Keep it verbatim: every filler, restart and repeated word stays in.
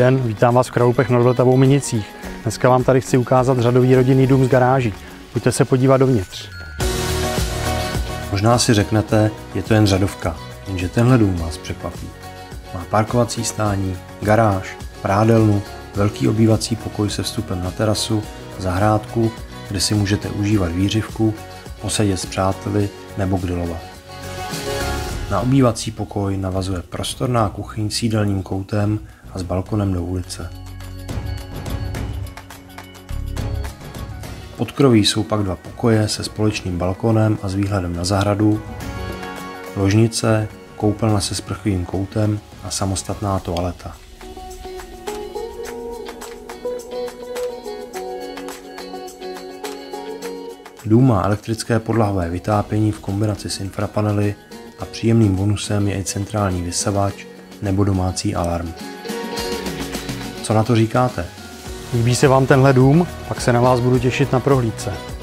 den, vítám vás v Kralupech nad Vltavou Minicích. Dneska vám tady chci ukázat řadový rodinný dům z garáží. Pojďte se podívat dovnitř. Možná si řeknete, je to jen řadovka, jenže tenhle dům vás překvapí. Má parkovací stání, garáž, prádelnu, velký obývací pokoj se vstupem na terasu, zahrádku, kde si můžete užívat výřivku, posedět s přáteli nebo grilovat. Na obývací pokoj navazuje prostorná kuchyň s jídelním koutem a s balkonem do ulice. Pod kroví jsou pak dva pokoje se společným balkonem a s výhledem na zahradu, ložnice, koupelna se sprchovým koutem a samostatná toaleta. Dům má elektrické podlahové vytápění v kombinaci s infrapanely a příjemným bonusem je i centrální vysavač nebo domácí alarm. Co na to říkáte? Líbí se vám tenhle dům? Pak se na vás budu těšit na prohlídce.